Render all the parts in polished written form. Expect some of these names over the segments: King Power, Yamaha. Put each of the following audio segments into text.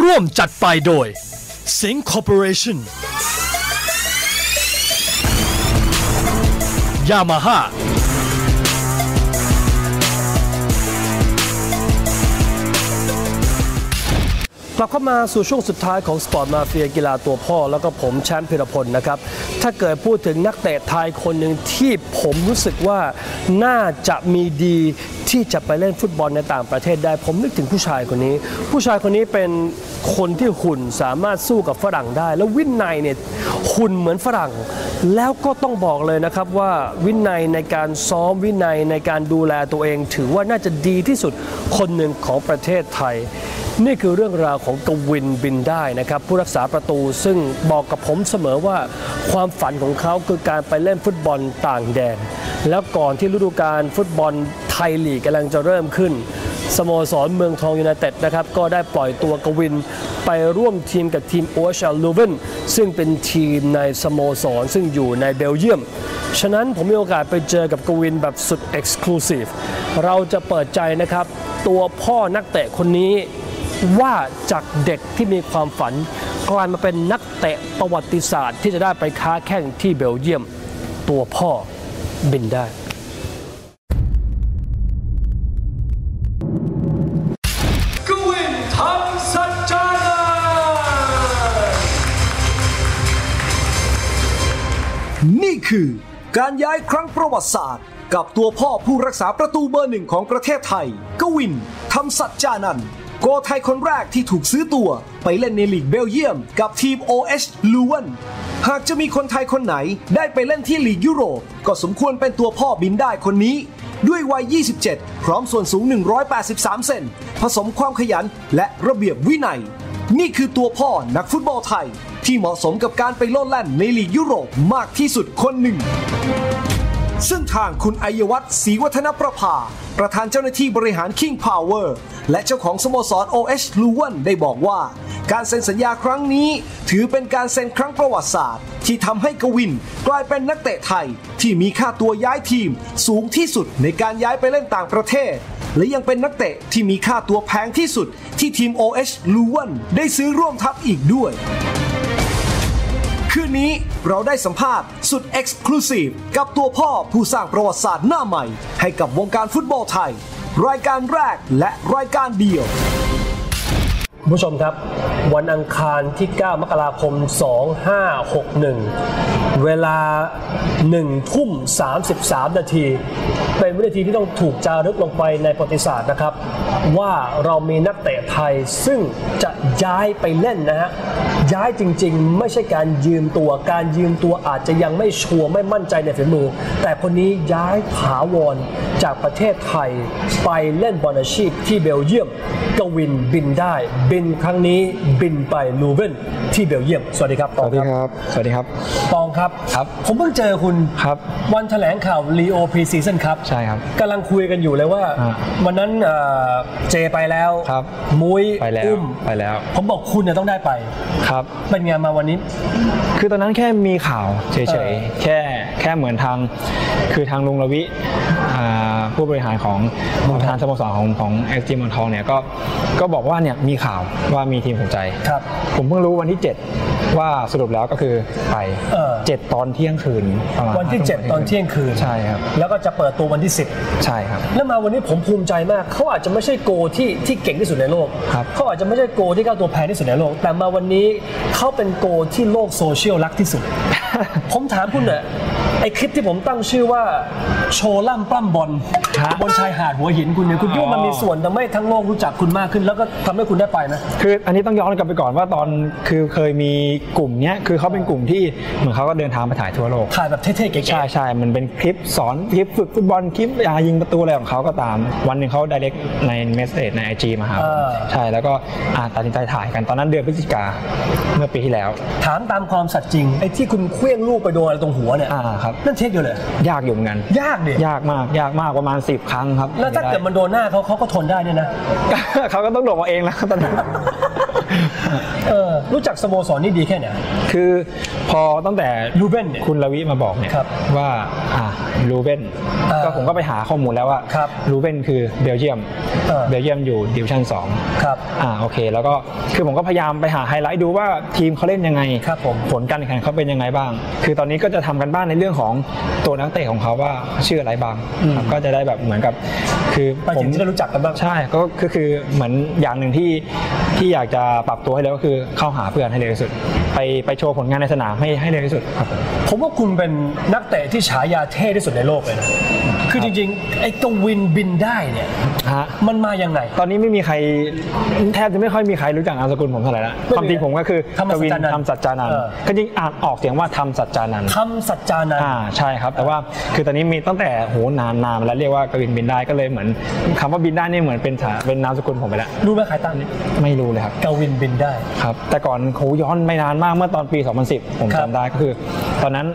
ร่วมจัดไปโดย King Corporation Yamahaกลับเข้ามาสู่ช่วงสุดท้ายของสปอร์ตมาเฟียกีฬาตัวพ่อแล้วก็ผมแชมป์พีรพลนะครับถ้าเกิดพูดถึงนักเตะไทยคนหนึ่งที่ผมรู้สึกว่าน่าจะมีดีที่จะไปเล่นฟุตบอลในต่างประเทศได้ผมนึกถึงผู้ชายคนนี้เป็นคนที่หุ่นสามารถสู้กับฝรั่งได้แล้ววินัยเนี่ยหุ่นเหมือนฝรั่งแล้วก็ต้องบอกเลยนะครับว่าวินัยในการซ้อมวินัยในการดูแลตัวเองถือว่าน่าจะดีที่สุดคนหนึ่งของประเทศไทยนี่คือเรื่องราวของกวินบินได้นะครับผู้รักษาประตูซึ่งบอกกับผมเสมอว่าความฝันของเขาคือการไปเล่นฟุตบอลต่างแดนแล้วก่อนที่ฤดูกาลฟุตบอลไทยลีกกำลังจะเริ่มขึ้นสโมสรเมืองทองยูไนเต็ดนะครับก็ได้ปล่อยตัวกวินไปร่วมทีมกับทีมโอชาลูเวนซึ่งเป็นทีมในสโมสรซึ่งอยู่ในเบลเยียมฉะนั้นผมมีโอกาสไปเจอกับกวินแบบสุดเอ็กซ์คลูซีฟเราจะเปิดใจนะครับตัวพ่อนักเตะคนนี้ว่าจากเด็กที่มีความฝันกลายมาเป็นนักเตะประวัติศาสตร์ที่จะได้ไปค้าแข่งที่เบลเยียมตัวพ่อบินได้นี่คือการย้ายครั้งประวัติศาสตร์กับตัวพ่อผู้รักษาประตูเบอร์หนึ่งของประเทศไทยกวินธรรมสัจจานันท์โกลไทยคนแรกที่ถูกซื้อตัวไปเล่นในลีกเบลเยียมกับทีม OH ลูเวนหากจะมีคนไทยคนไหนได้ไปเล่นที่ลีกยุโรปก็สมควรเป็นตัวพ่อบินได้คนนี้ด้วยวัย27พร้อมส่วนสูง183เซนผสมความขยันและระเบียบวินัยนี่คือตัวพ่อนักฟุตบอลไทยที่เหมาะสมกับการไปโลดแล่นในลีกยุโรปมากที่สุดคนหนึ่งซึ่งทางคุณอัยวัฒน์ ศรีวัฒนประภาประธานเจ้าหน้าที่บริหาร King Power และเจ้าของสโมสร OH ลูเวนได้บอกว่าการเซ็นสัญญาครั้งนี้ถือเป็นการเซ็นครั้งประวัติศาสตร์ที่ทำให้กวินกลายเป็นนักเตะไทยที่มีค่าตัวย้ายทีมสูงที่สุดในการย้ายไปเล่นต่างประเทศและยังเป็นนักเตะที่มีค่าตัวแพงที่สุดที่ทีม OH ลูเวนได้ซื้อร่วมทัพอีกด้วยคืนนี้เราได้สัมภาษณ์สุด Exclusive กับตัวพ่อผู้สร้างประวัติศาสตร์หน้าใหม่ให้กับวงการฟุตบอลไทยรายการแรกและรายการเดียวผู้ชมครับวันอังคารที่9มกราคม2561เวลา 1:33 นาทีเป็นวินาทีที่ต้องถูกจารึกลงไปในประวัติศาสตร์นะครับว่าเรามีนักเตะไทยซึ่งจะย้ายไปเล่นนะฮะย้ายจริงๆไม่ใช่การยืมตัวอาจจะยังไม่ชัวร์ไม่มั่นใจในฝีมือแต่คนนี้ย้ายถาวรจากประเทศไทยไปเล่นบอลอาชีพที่เบลเยียมกวินบินได้บินครั้งนี้บินไปลูเวนที่เบลเยียมสวัสดีครับปองครับสวัสดีครับปองครับผมเพิ่งเจอคุณครับวันแถลงข่าวลีโอพรีซีซั่นครับใช่ครับกำลังคุยกันอยู่เลยว่าวันนั้นเจไปแล้วมุ้ยไปแล้วผมบอกคุณเนี่ยต้องได้ไปครับเป็นไงมาวันนี้คือตอนนั้นแค่มีข่าวเฉยๆแค่เหมือนทางคือทางลุงระวิผู้บริหารของประธานสโมสรของเอฟซีมอนทองเนี่ยก็บอกว่าเนี่ยมีข่าวว่ามีทีมสนใจผมเพิ่งรู้วันที่7ว่าสรุปแล้วก็คือไป7ตอนเที่ยงคืนวันที่7ตอนเที่ยงคืนใช่ครับแล้วก็จะเปิดตัววันที่10ใช่ครับแล้วมาวันนี้ผมภูมิใจมากเขาอาจจะไม่ใช่โกที่เก่งที่สุดในโลกเขาอาจจะไม่ใช่โกที่ก้าวตัวแพงที่สุดในโลกแต่มาวันนี้เขาเป็นโกที่โลกโซเชียลรักที่สุดผมถามคุณเนี่ยไอคลิปที่ผมตั้งชื่อว่าโชว์ล่ำปั้มบอลบนชายหาดหัวหินคุณเนี่ยคุณคิดว่ามันมีส่วนทำให้ทั้งโลกรู้จักคุณมากขึ้นแล้วก็ทำให้คุณได้ไปนะคืออันนี้ต้องย้อนกลับไปก่อนว่าตอนคือเคยมีกลุ่มเนี้ยคือเขาเป็นกลุ่มที่เหมือนเขาก็เดินทางมาถ่ายทั่วโลกถ่ายแบบเท่ๆเก๋ๆใช่ๆมันเป็นคลิปสอนคลิปฝึกฟุตบอลคลิปยิงประตูอะไรของเขาก็ตามวันหนึ่งเขาไดเรกในเมสเซจใน IG มาครับใช่แล้วก็ตัดสินใจถ่ายกันตอนนั้นเดือนพฤศจิกาเมื่อปีที่แล้วถามตามความสัตย์จริงไอ้ที่คุณเคลื่อนลูกไปโดนอะไรตรงหัวเนี่ยนั่นเช็คอยู่เลยยากอยู่เหมือนกันยากดิยากมากประมาณ10ครั้งครับแล้วถ้าเกิดมันโดนหน้าเขาก็ทนได้เนี่ยนะเขาก็ต้องหลบเอาเองแล้วตอนนั้น รู้จักสโมสรนี่ดีแค่ไหนคือพอตั้งแต่ลูเว่นคุณลวิมาบอกเนี่ยว่าลูเว่นก็ผมก็ไปหาข้อมูลแล้วว่าลูเว่นคือเบลเยียมอยู่ดิวิชั่น2ครับโอเคแล้วก็คือผมก็พยายามไปหาไฮไลท์ดูว่าทีมเขาเล่นยังไงครับผมผลการแข่งขันเขาเป็นยังไงบ้างคือตอนนี้ก็จะทำกันบ้านในเรื่องของตัวนักเตะของเขาว่าชื่ออะไรบ้างก็จะได้แบบเหมือนกับคือผมจะรู้จักกันบ้างใช่ก็คือเหมือนอย่างหนึ่งที่อยากจะปรับตัวให้แล้วก็คือเข้าหาเพื่อนให้เร็วที่สุดไปโชว์ผลงานในสนามให้เร็วที่สุดครับผมว่าคุณเป็นนักเตะที่ฉายาเท่ที่สุดในโลกเลยนะคือจริงๆไอ้ตัววินบินได้เนี่ยมันมายังไงตอนนี้ไม่มีใครแทบจะไม่ค่อยมีใครรู้จักนามสกุลผมเท่าไหร่ละความจริงผมก็คือทวินทำสัจจานันท์ก็จริงอ่านออกเสียงว่าทำสัจจานันท์ใช่ครับแต่ว่าคือตอนนี้มีตั้งแต่โหนานๆแล้วเรียกว่ากวินบินได้ก็เลยเหมือนคำว่าบินได้นี่เหมือนเป็นนามสกุลผมไปแล้วรู้ไหมใครตั้งนี้ไม่รู้เลยครับกวินบินได้ครับแต่ก่อนเขาย้อนไม่นานมากเมื่อตอนปี2010ผมจำได้ก็คือตอนนั้น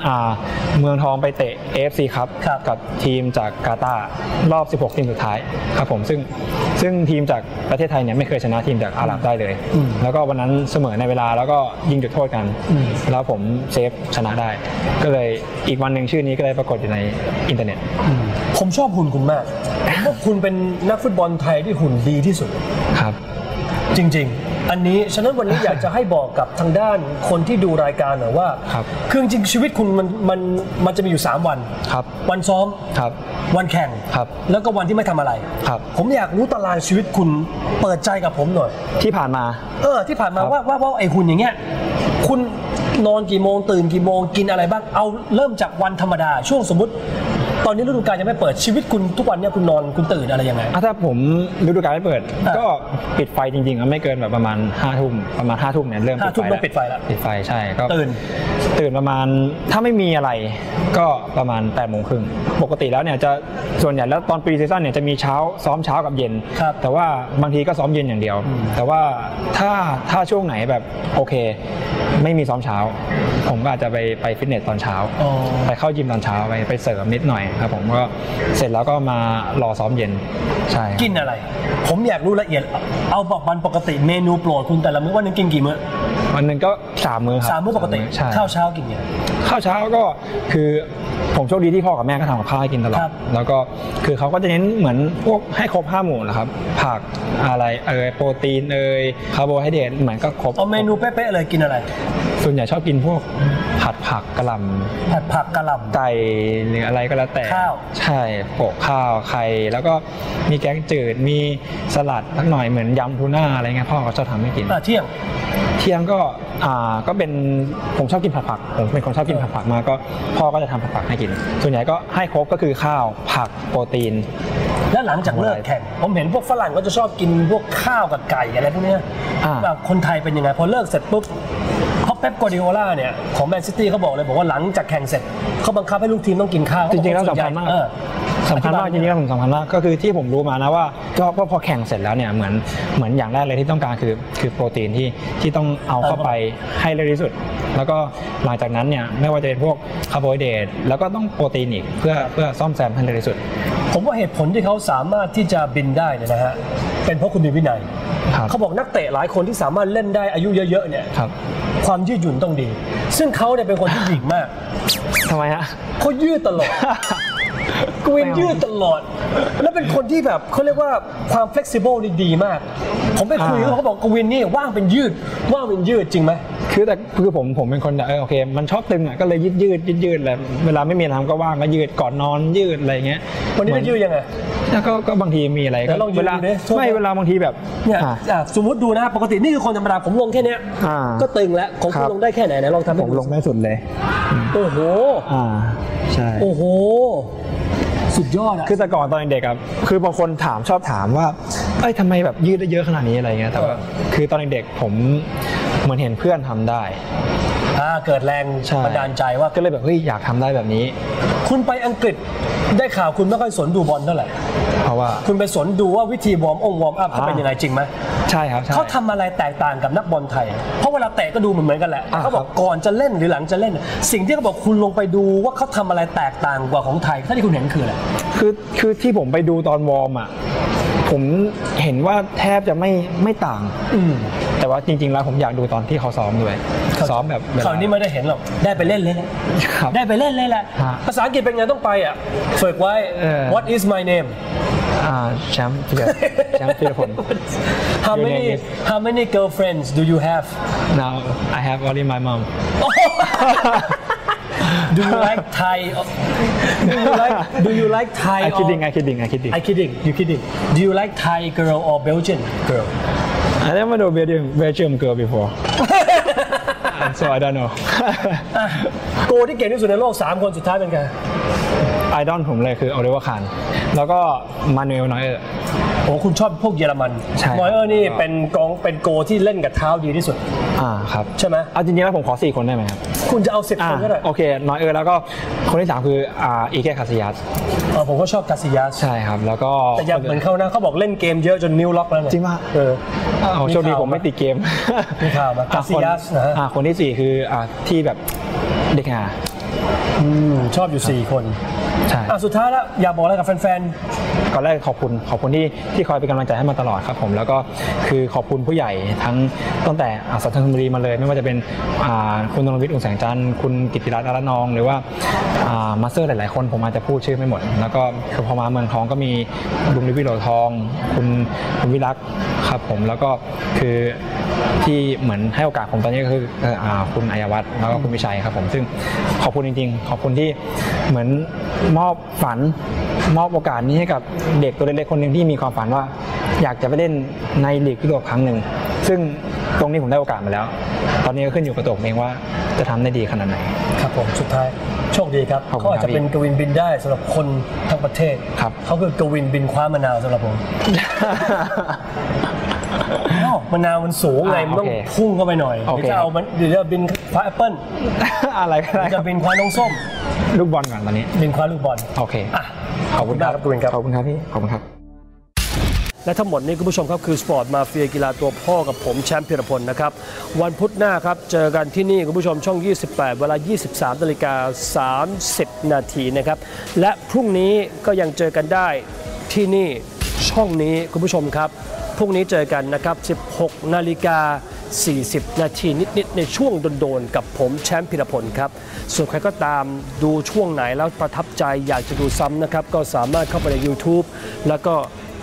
เมืองทองไปเตะ AFC ครับกับทีมจากกาตาร์รอบ16ทีมสุดท้ายครับผมซึ่งทีมจากประเทศไทยเนี่ยไม่เคยชนะทีมจากอาหรับได้เลยแล้วก็วันนั้นเสมอในเวลาแล้วก็ยิงจุดโทษกันแล้วผมเซฟชนะได้ก็เลยอีกวันหนึ่งชื่อนี้ก็เลยปรากฏอยู่ในอินเทอร์เน็ตผมชอบหุ่นคุณมากว่าคุณเป็นนักฟุตบอลไทยที่หุ่นดีที่สุดครับจริงๆอันนี้ฉะนั้นวันนี้อยากจะให้บอกกับทางด้านคนที่ดูรายการหน่อยว่าคือจริงชีวิตคุณมันจะมีอยู่3วันวันซ้อมวันแข่งแล้วก็วันที่ไม่ทำอะไรผมอยากรู้ตารางชีวิตคุณเปิดใจกับผมหน่อยที่ผ่านมาที่ผ่านมาว่าไอ้คุณอย่างเงี้ยคุณนอนกี่โมงตื่นกี่โมงกินอะไรบ้างเอาเริ่มจากวันธรรมดาช่วงสมมติตอนนี้ฤดูกาลยังไม่เปิดชีวิตคุณทุกวันเนี่ยคุณนอนคุณตื่นอะไรยังไงถ้าผมฤดูกาลไม่เปิดก็ปิดไฟจริงๆไม่เกินแบบประมาณ5 ทุ่มประมาณ5 ทุ่มเนี่ยเริ่มปิดไฟแล้วปิดไฟใช่ก็ตื่นประมาณถ้าไม่มีอะไรก็ประมาณ8 โมงครึ่งปกติแล้วเนี่ยจะส่วนใหญ่แล้วตอนปรีซีซั่นเนี่ยจะมีเช้าซ้อมเช้ากับเย็นแต่ว่าบางทีก็ซ้อมเย็นอย่างเดียวแต่ว่าถ้าช่วงไหนแบบโอเคไม่มีซ้อมเช้าผมก็อาจจะไปฟิตเนสตอนเช้าไปเข้ายิมตอนเช้าไปเสริมนิดหน่อยครับผมก็เสร็จแล้วก็มารอซ้อมเย็นใช่กินอะไรผมอยากรู้ละเอียดเอาบอกวันปกติเมนูโปรดคุณแต่ละมื้อวันนึงกินกี่มื้อวันนึงก็3 มื้อครับ3 มื้อปกติข้าวเช้ากินยังข้าวเช้าก็คือผมโชคดีที่พ่อกับแม่ก็ทำกับข้าวให้กินตลอดแล้วก็คือเขาก็จะเน้นเหมือนพวกให้ครบ5 หมู่นะครับผักอะไรโปรตีนคาร์โบไฮเดรตเหมือนก็ครบเอาเมนูเป๊ะๆเลยกินอะไรส่วนใหญ่ชอบกินพวกผัดผักกะหล่ำไก่หรืออะไรก็แล้วแต่ข้าวใช่โปะข้าวไข่แล้วก็มีแกงจืดมีสลัดสักหน่อยเหมือนยำทูน่าอะไรเงี้ยพ่อเขาชอบทำให้กินเที่ยงก็เป็นผมชอบกินผัดผักผมเป็นคนชอบกินผัดผักมาก็พ่อก็จะทำผัดผักให้กินส่วนใหญ่ก็ให้ครบก็คือข้าวผักโปรตีนแล้วหลังจากเลิกแข่งผมเห็นพวกฝรั่งก็จะชอบกินพวกข้าวกับไก่อะไรพวกนี้แบบคนไทยเป็นยังไงพอเลิกเสร็จปุ๊บเป๊ป กวาร์ดิโอลาเนี่ยของแมนซิตี้เขาบอกเลยบอกว่าหลังจากแข่งเสร็จเขาบังคับให้ลูกทีมต้องกินข้าวจริงๆแล้วสำคัญมากจริงๆแล้วผมสำคัญมากก็คือที่ผมรู้มานะว่าพอแข่งเสร็จแล้วเนี่ยเหมือนอย่างแรกเลยที่ต้องการคือโปรตีนที่ต้องเอาเข้าไปให้เร็วที่สุดแล้วก็หลังจากนั้นเนี่ยไม่ว่าจะเป็นพวกคาร์โบไฮเดรตแล้วก็ต้องโปรตีนอีกเพื่อซ่อมแซมให้เร็วที่สุดผมว่าเหตุผลที่เขาสามารถที่จะบินได้เนี่ยนะฮะเป็นเพราะคุณมีวินัยเขาบอกนักเตะหลายคนที่สามารถเล่นได้อายุเยอะๆเนี่ยความยืดหยุ่นต้องดีซึ่งเขาเนี่ยเป็นคนที่หยิ่งมากทำไมฮะเขายืดตลอดกวินยืดตลอดแล้วเป็นคนที่แบบเขาเรียกว่าความ flexible นี่ดีมากผมไปคุยเขาบอกกวินนี่ว่างเป็นยืดจริงไหมคือผมเป็นคนโอเคมันชอบตึงอ่ะก็เลยยืดเลยเวลาไม่มีทำก็ว่างก็ยืดก่อนนอนยืดอะไรเงี้ยวันนี้ยืดยังไงแล้วก็บางทีมีอะไรก็เวลาบางทีแบบเนี่ยสมมติดูนะปกตินี่คือคนธรรมดาผมลงแค่เนี้ยก็ตึงแล้วของคุณลงได้แค่ไหนนะลองทำให้ผมลงได้สุดเลยโอ้โหใช่โอ้โหสุดยอดอะคือแต่ก่อนตอนเด็กครับคือบางคนชอบถามว่าเอ้ยทำไมแบบยืดได้เยอะขนาดนี้อะไรเงี้ยแต่ว่าคือตอนเด็กผมเหมือนเห็นเพื่อนทำได้เกิดแรงบันดาลใจว่าก็เลยแบบเฮ้ยอยากทำได้แบบนี้คุณไปอังกฤษได้ข่าวคุณไม่ค่อยสนดูบอลเท่าไหร่เพราะว่าคุณไปสนดูว่าวิธีวอร์มอัพเขาเป็นยังไงจริงไหมใช่ครับเขาทำอะไรแตกต่างกับนักบอลไทยเพราะเวลาเตะก็ดูเหมือนกันแหละเขาบอกก่อนจะเล่นหรือหลังจะเล่นสิ่งที่เขาบอกคุณลงไปดูว่าเขาทำอะไรแตกต่างกว่าของไทยถ้าที่คุณเห็นคืออะไรคือที่ผมไปดูตอนวอร์มอ่ะผมเห็นว่าแทบจะไม่ต่างแต่ แต่ว่าจริงๆแล้วผมอยากดูตอนที่เขาซ้อมด้วยซ้อมแบบคราวนี้ไม่ได้เห็นหรอกได้ไปเล่นเลยได้ไปเล่นเลยแหละภาษาอังกฤษเป็นไงต้องไปอ่ะฝึกไว้ What is my name แชมป์เพียรพล How many girlfriends do you have Now I have only my mom Do you like Thai? Do you like Thai? I kidding. You kidding? Do you like Thai girl or Belgian girl? I never know Belgian girl before. So I don't know. โกที่เก่งที่สุดในโลก3คนสุดท้ายเป็นใครไอดอลผมเลยคือออลิเวอร์ คาห์นแล้วก็มานูเอล นอยเออร์โอ้คุณชอบพวกเยอรมันนอยเออร์นี่เป็นกองเป็นโกที่เล่นกับเท้าดีที่สุดครับใช่ไหมเอาจริงๆแล้วผมขอ4คนได้ไหมครับคุณจะเอา10คนก็ได้โอเคนอยเออร์แล้วก็คนที่3คืออีเกคาซิยัสผมก็ชอบคาซิยัสใช่ครับแล้วก็แต่อย่าเหมือนเขานะเขาบอกเล่นเกมเยอะจนนิ้วล็อกแล้วจริงป่ะโชคดีผมไม่ติดเกมมีข่าวมาคาซิยัสนะคนที่4คือที่แบบเด็กหาชอบอยู่4คนใช่สุดท้ายแล้วอยากบอกอะไรกับแฟนๆก่อนแรกขอบคุณที่คอยเป็นกำลังใจให้มาตลอดครับผมแล้วก็คือขอบคุณผู้ใหญ่ทั้งตั้งแต่สระบุรีมาเลยไม่ว่าจะเป็นคุณนรงวิทย์อุ่นแสงจันทร์คุณกิติรัตน์อรนองหรือว่ามาสเตอร์หลายๆคนผมอาจจะพูดชื่อไม่หมดแล้วก็พอมาเมืองทองก็มีลุงฤทธิ์วิโรจน์ทองคุณวิรักษ์ครับผมแล้วก็คือที่เหมือนให้โอกาสผมตอนนี้ก็คือคุณอัยวัฒน์แล้วก็คุณวิชัยครับผมซึ่งขอบคุณจริงๆขอบคุณที่เหมือนมอบฝันมอบโอกาสนี้ให้กับเด็กตัวเล็กๆคนหนึ่งที่มีความฝันว่าอยากจะไปเล่นในลีกยุโรปครั้งหนึ่งซึ่งตรงนี้ผมได้โอกาสมาแล้วตอนนี้ก็ขึ้นอยู่กับตัวเองว่าจะทำได้ดีขนาดไหนครับผมสุดท้ายโชคดีครับเขาอาจจะเป็นกวินบินได้สำหรับคนทั้งประเทศครับเขาคือกวินบินคว้ามะนาวสำหรับผมมะนาวมันสูงไงมันต้องพุ่งเข้าไปหน่อยเดี๋ยวจะเอามันเดี๋ยวจะบินคว้าแอปเปิ้ลอะไรก็ได้จะบินคว้าน้องส้มลูกบอลก่อนตอนนี้บินคว้าลูกบอลโอเคขอบคุณมากครับกวินครับขอบคุณครับพี่ขอบคุณครับและทั้งหมดนี้คุณผู้ชมครับคือสปอร์ตมาเฟียกีฬาตัวพ่อกับผมแชมป์เพียรพลนะครับวันพุธหน้าครับเจอกันที่นี่คุณผู้ชมช่อง28เวลา 23:30 นาทีนะครับและพรุ่งนี้ก็ยังเจอกันได้ที่นี่ช่องนี้คุณผู้ชมครับพรุ่งนี้เจอกันนะครับ 16:40 นาทีนิดๆในช่วงโดนๆกับผมแชมป์พีรพลครับส่วนใครก็ตามดูช่วงไหนแล้วประทับใจอยากจะดูซ้ำนะครับก็สามารถเข้าไปใน YouTube แล้วก็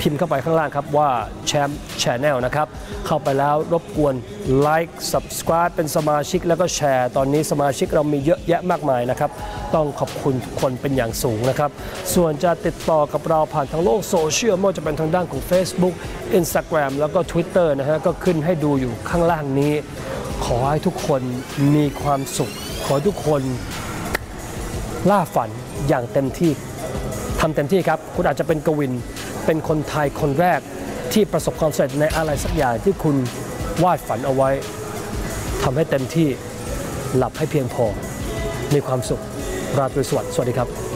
พิมพ์เข้าไปข้างล่างครับว่าแชมป์ Channel นะครับเข้าไปแล้วรบกวนไลค์ Subscribe เป็นสมาชิกแล้วก็แชร์ตอนนี้สมาชิกเรามีเยอะแยะมากมายนะครับต้องขอบคุณทุกคนเป็นอย่างสูงนะครับส่วนจะติดต่อกับเราผ่านทางโลกโซเชียลไม่ว่าจะเป็นทางด้านของ Facebook Instagram แล้วก็ Twitter นะฮะก็ขึ้นให้ดูอยู่ข้างล่างนี้ขอให้ทุกคนมีความสุขขอทุกคนล่าฝันอย่างเต็มที่ทำเต็มที่ครับคุณอาจจะเป็นกวินเป็นคนไทยคนแรกที่ประสบความสำเร็จในอะไรสักอย่างที่คุณวาดฝันเอาไว้ทำให้เต็มที่หลับให้เพียงพอมีความสุขราตรีสวัสดิ์สวัสดีครับ